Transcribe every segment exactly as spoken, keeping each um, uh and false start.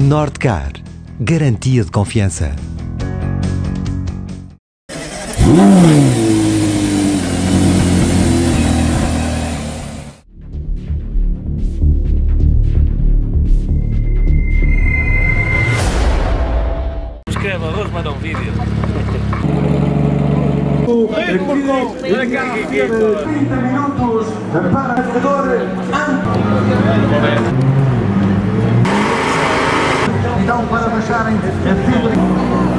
NORTECAR, garantia de confiança. Escreva, vou mandar um vídeo. Ei, por favor, trinta minutos para o jogador. Então, para baixarem a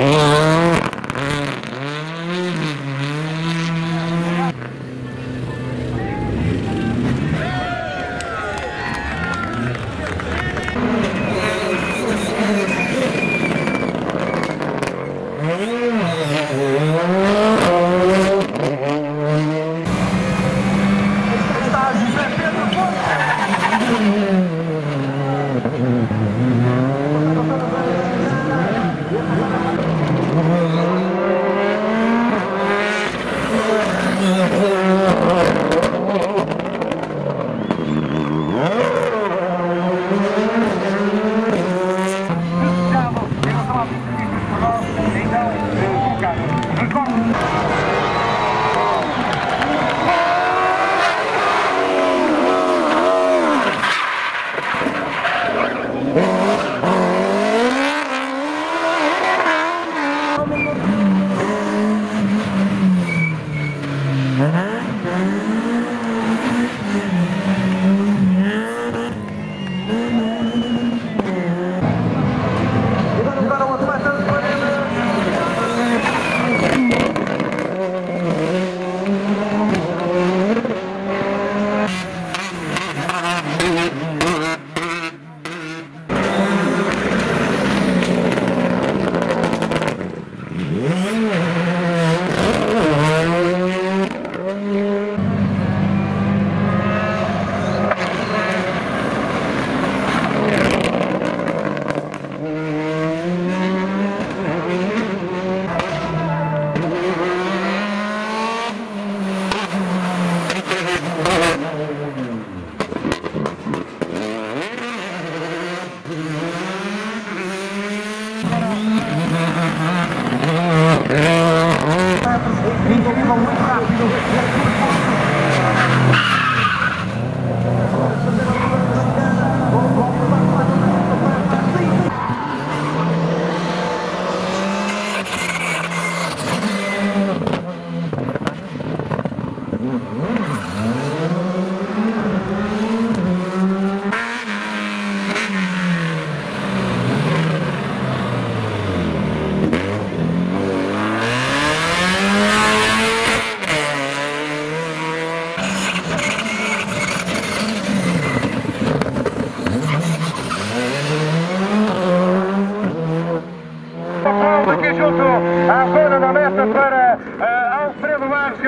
Oh,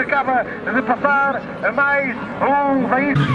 Acaba de passar mais um veículo.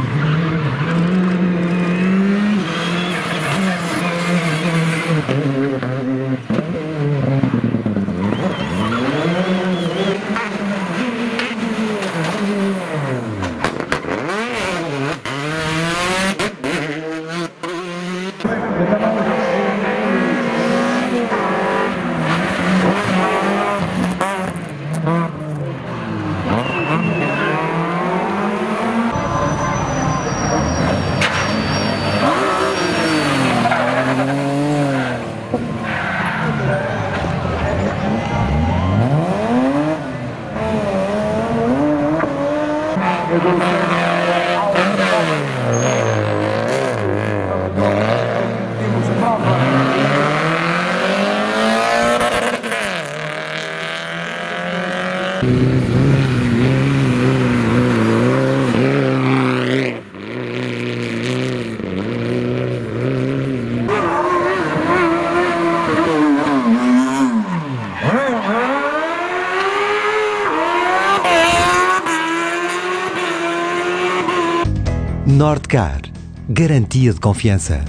NORTECAR, garantia de confiança.